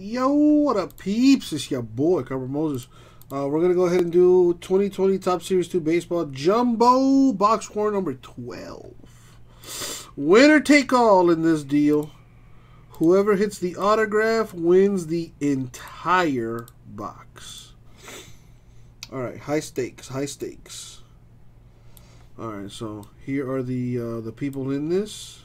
Yo, what up, peeps? It's your boy, Carver Moses. We're going to go ahead and do 2020 Top Series 2 Baseball Jumbo Box War number 12. Winner take all in this deal. Whoever hits the autograph wins the entire box. All right, high stakes, high stakes. All right, so here are the people in this.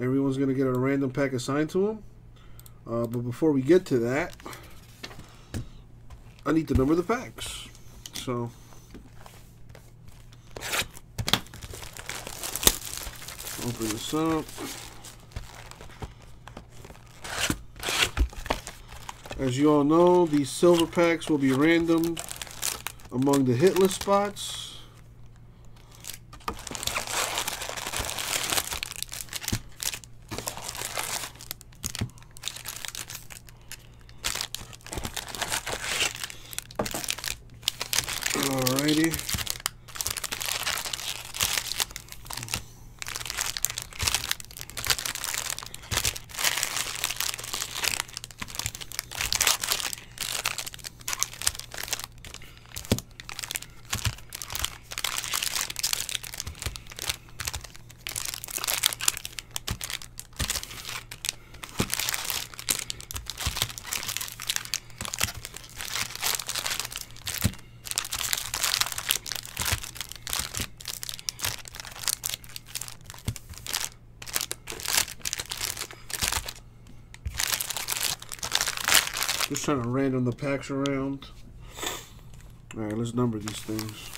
Everyone's going to get a random pack assigned to them. But before we get to that, I need to number the packs. So, open this up. As you all know, these silver packs will be random among the hit list spots. Just trying to random the packs around. All right, let's number these things.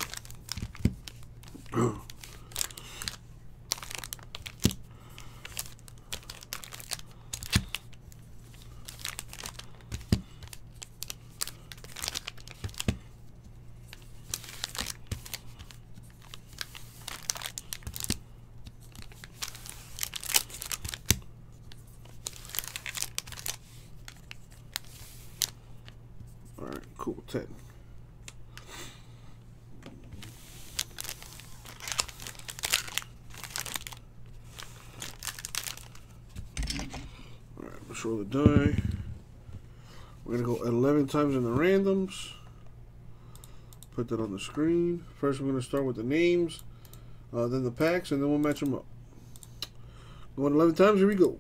Cool, 10. Alright, let's roll the die. We're going to go 11 times in the randoms. Put that on the screen. First, we're going to start with the names, then the packs, and then we'll match them up. Going 11 times, here we go.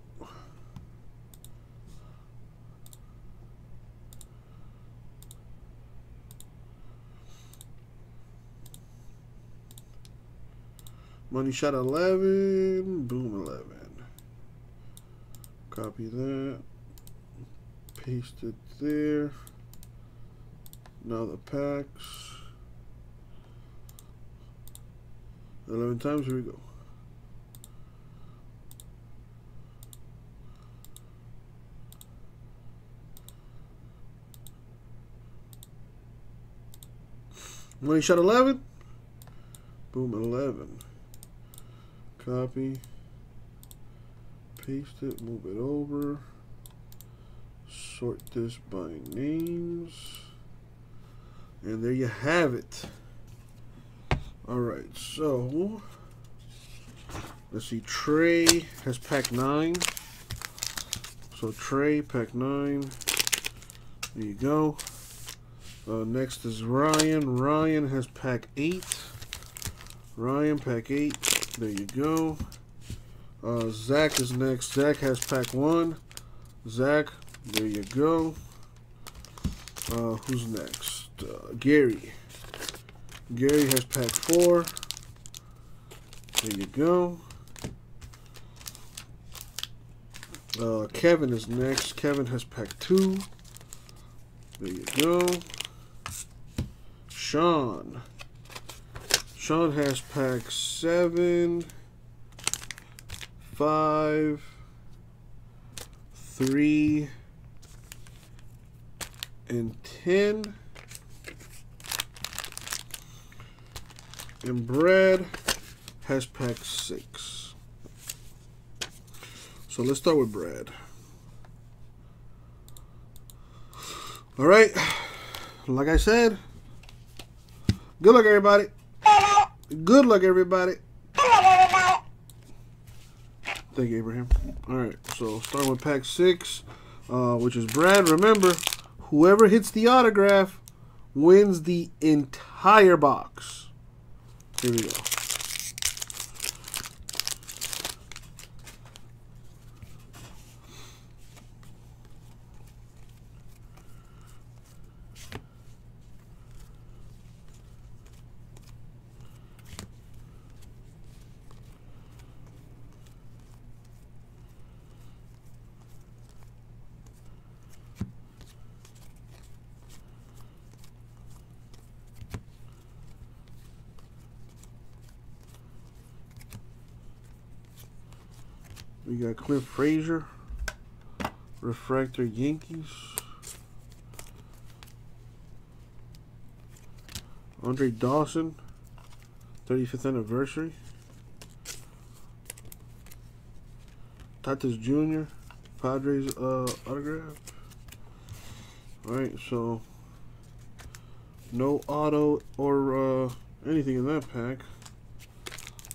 Money shot 11, boom 11. Copy that, paste it there. Now the packs. 11 times, here we go. Money shot 11, boom 11. Copy, paste it, move it over, sort this by names, and there you have it. All right, so let's see. Trey has pack 9. So Trey, pack 9. There you go. Next is Ryan. Ryan has pack 8. Ryan, pack 8. There you go. Zach is next. Zach has pack 1. Zach, there you go. Who's next? Gary. Gary has pack 4. There you go. Kevin is next. Kevin has pack 2. There you go. Sean. Sean has pack 7, 5, 3, and 10. And Brad has pack 6. So let's start with Brad. All right, like I said, good luck, everybody. Good luck, everybody. Thank you, Abraham. All right, so starting with pack 6. which is Brad. Remember, whoever hits the autograph wins the entire box. Here we go. We got Clint Frazier, Refractor Yankees. Andre Dawson, 35th anniversary. Tatis Jr., Padres autograph. Alright, so no auto or anything in that pack.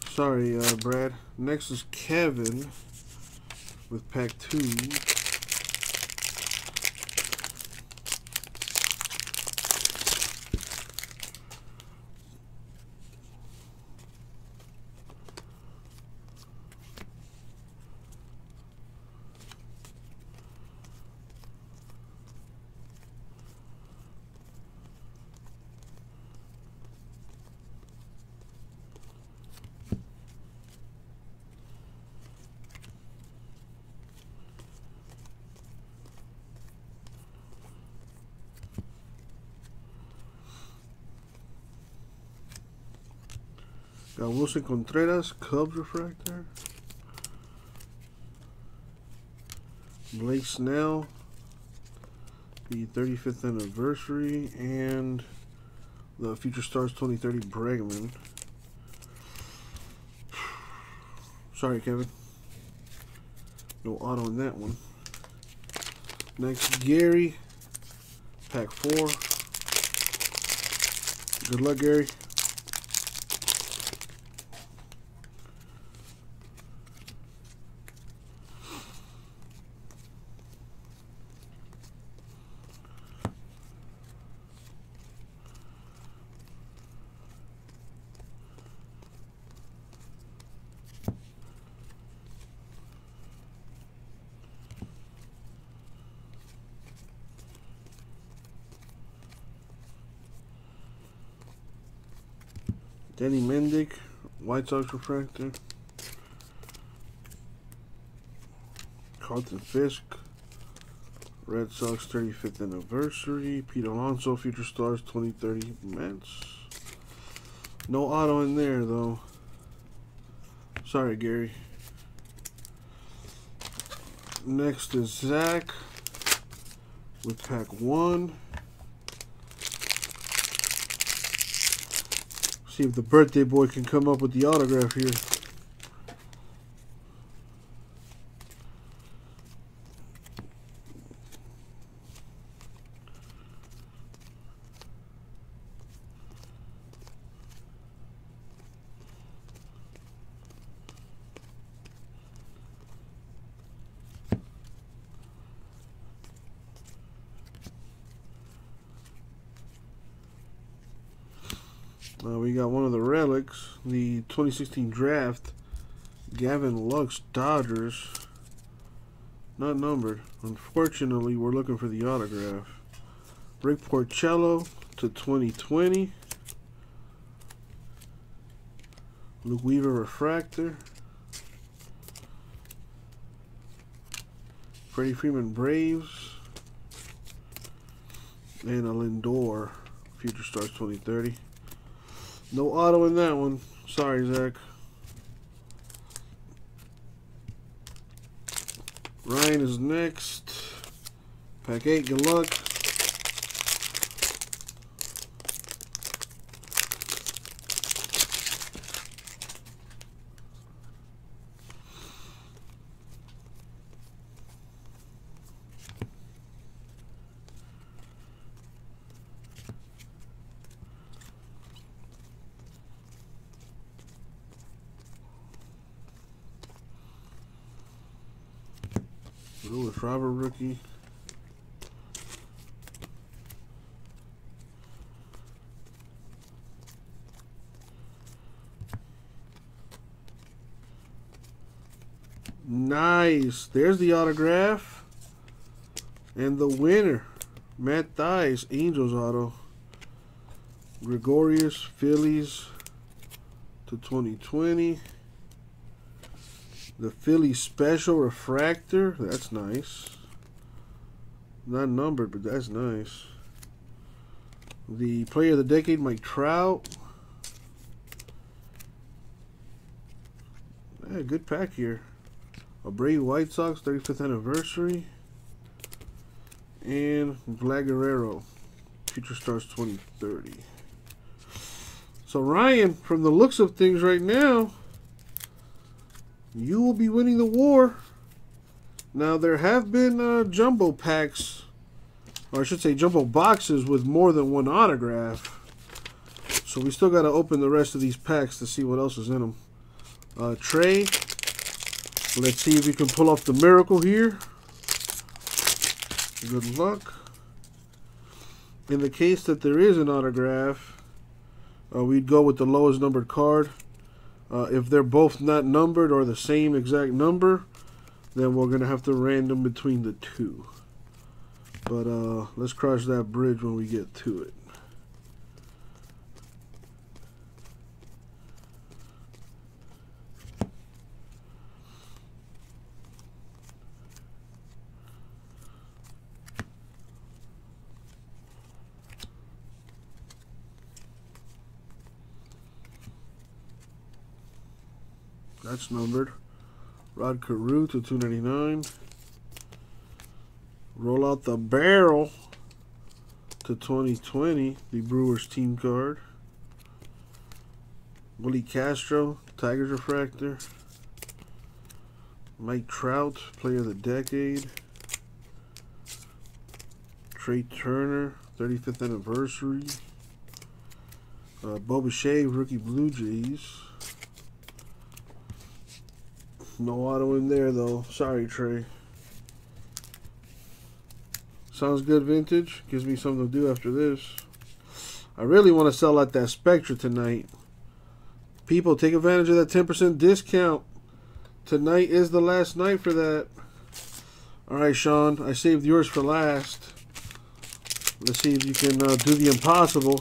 Sorry, Brad. Next is Kevin with pack 2. Got Wilson Contreras, Cubs refractor. Blake Snell, the 35th anniversary, and the Future Stars 2030 Bregman. Sorry, Kevin. No auto in that one. Next, Gary, pack 4. Good luck, Gary. Denny Mendick, White Sox refractor. Carlton Fisk, Red Sox 35th anniversary. Pete Alonso, Future Stars 2030 Mets. No auto in there though. Sorry, Gary. Next is Zach with pack 1. See if the birthday boy can come up with the autograph here. We got one of the relics, the 2016 draft, Gavin Lux, Dodgers. Not numbered. Unfortunately, we're looking for the autograph. Rick Porcello to 2020. Luke Weaver, refractor. Freddie Freeman, Braves. And a Lindor, Future Stars 2030. No auto in that one. Sorry, Zach. Ryan is next. Pack 8, good luck. With Robert rookie, Nice. There's the autograph. And the winner, Matt Theis, Angels auto. Gregorius, Phillies to 2020. The Philly Special Refractor. That's nice. Not numbered, but that's nice. The Player of the Decade, Mike Trout. Yeah, good pack here. Abreu White Sox, 35th anniversary. And Vlad Guerrero, Future Stars 2030. So Ryan, from the looks of things right now, you will be winning the war. Now, there have been jumbo packs, or I should say jumbo boxes with more than one autograph. So we still got to open the rest of these packs to see what else is in them. Trey, let's see if you can pull off the miracle here. Good luck. In the case that there is an autograph, we'd go with the lowest numbered card. If they're both not numbered or the same exact number, then we're going to have to random between the two. But let's cross that bridge when we get to it. That's numbered. Rod Carew to 299. Roll out the barrel to 2020. The Brewers team card. Willie Castro, Tigers refractor. Mike Trout, Player of the Decade. Trey Turner, 35th anniversary. Bo Bichette, rookie Blue Jays. No auto in there, though. Sorry, Trey. Sounds good, vintage. Gives me something to do after this. I really want to sell out that Spectra tonight. People, take advantage of that 10% discount. Tonight is the last night for that. All right, Sean. I saved yours for last. Let's see if you can do the impossible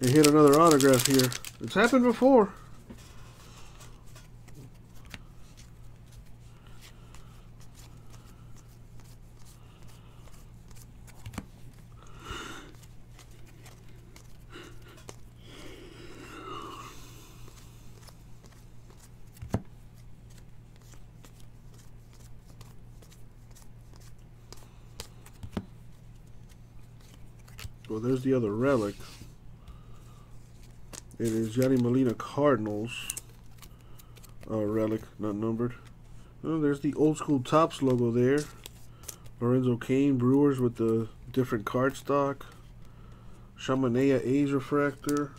and hit another autograph here. It's happened before. Well, there's the other relic. It is Johnny Molina Cardinals relic, not numbered. Oh, there's the old school Topps logo there. Lorenzo Cain, Brewers with the different cardstock. Shamanea A's refractor.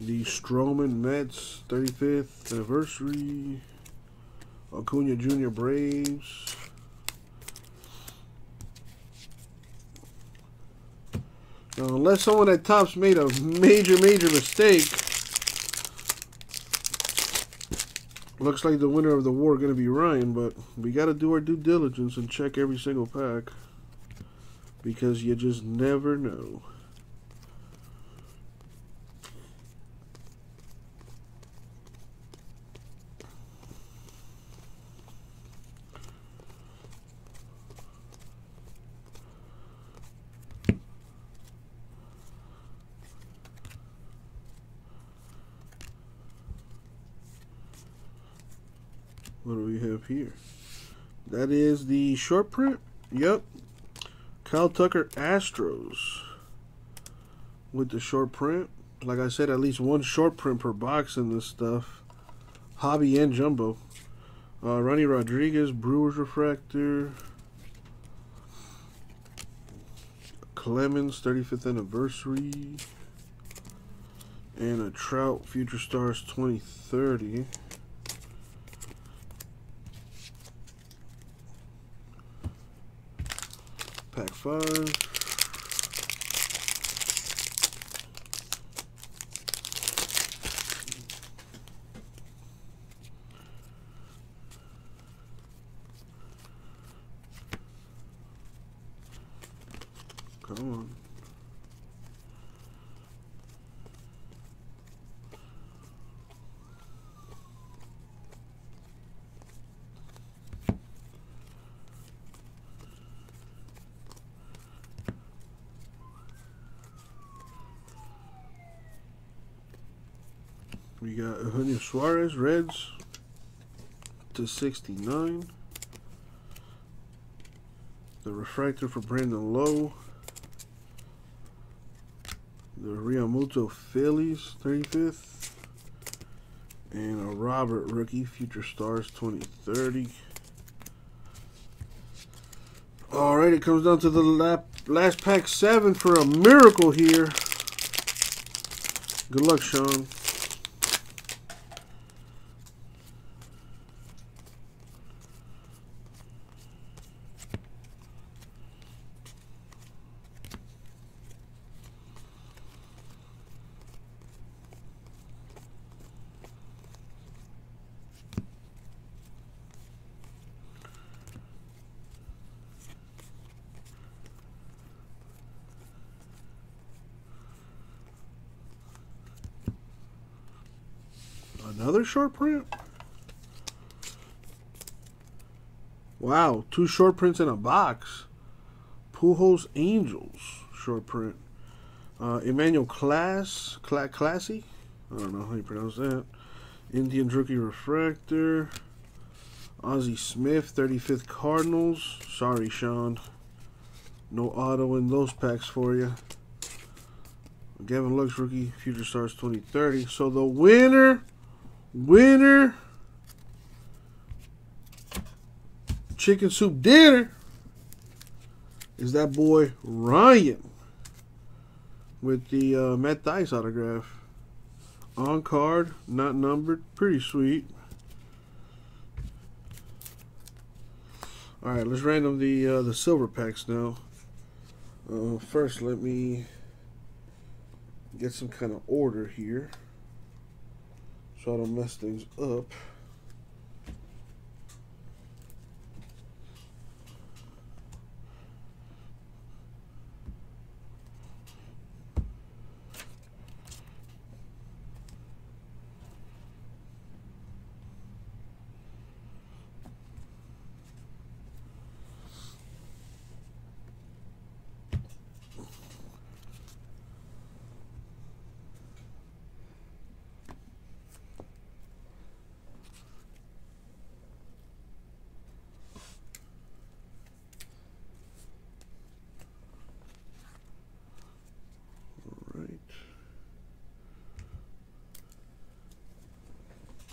The Stroman Mets 35th anniversary. Acuna Junior Braves. Unless someone at Topps made a major mistake. Looks like the winner of the war is going to be Ryan, but we got to do our due diligence and check every single pack because you just never know. What do we have here? That is the short print. Yep. Kyle Tucker Astros with the short print. Like I said, at least one short print per box in this stuff. Hobby and jumbo. Ronnie Rodriguez, Brewers refractor. Clemens, 35th anniversary. And a Trout, Future Stars 2030. Pack 5. Come on. We got Eugenio Suarez, Reds, /69. The refractor for Brandon Lowe. The Realmuto Phillies, 35th. And a Robert rookie, Future Stars, 2030. Alright, it comes down to the last pack 7 for a miracle here. Good luck, Sean. Another short print? Wow, 2 short prints in a box. Pujols Angels short print. Emmanuel Classy. I don't know how you pronounce that. Indians rookie refractor. Ozzie Smith, 35th Cardinals. Sorry, Sean. No auto in those packs for you. Gavin Lux rookie, Future Stars 2030. So the winner chicken soup dinner is that boy Ryan with the Matt Dice autograph on card, not numbered. Pretty sweet. All right, let's random the silver packs now. First, let me get some kind of order here, so I don't mess things up.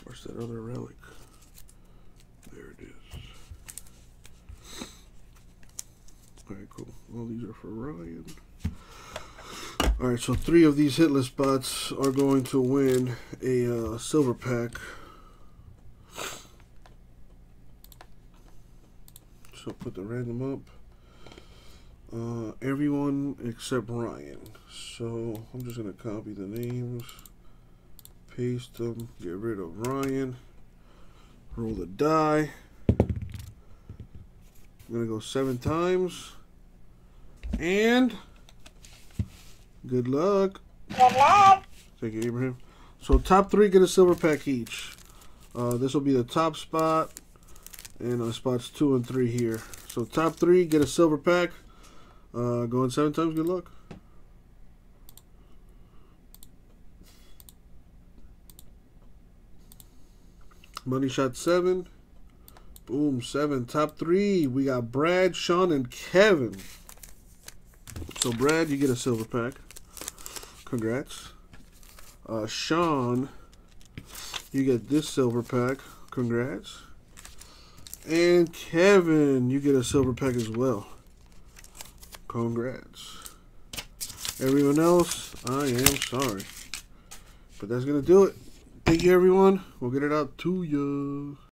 Where's that other relic? There it is. Alright, cool. All these are for Ryan. Alright, so 3 of these hitless spots are going to win a silver pack. So put the random up. Everyone except Ryan. So I'm just going to copy the names. Paste them, get rid of Ryan, roll the die. I'm gonna go 7 times, and good luck. Good luck. Thank you, Abraham. So top 3 get a silver pack each. This will be the top spot, and spots 2 and 3 here. So top 3 get a silver pack. Going 7 times, good luck. Money shot 7. Boom, 7. Top 3. We got Brad, Sean, and Kevin. So, Brad, you get a silver pack. Congrats. Sean, you get this silver pack. Congrats. And Kevin, you get a silver pack as well. Congrats. Everyone else, I am sorry. But that's going to do it. Thank you, everyone. We'll get it out to you.